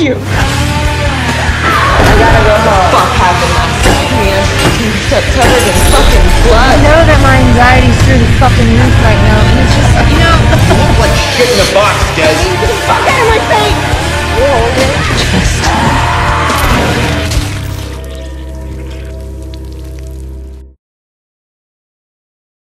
you. I gotta go home. Fuck happened last night, man. Covered in fucking blood. I know that my anxiety's through the fucking roof right now, and it's just, you know. Like shit in the box, Des.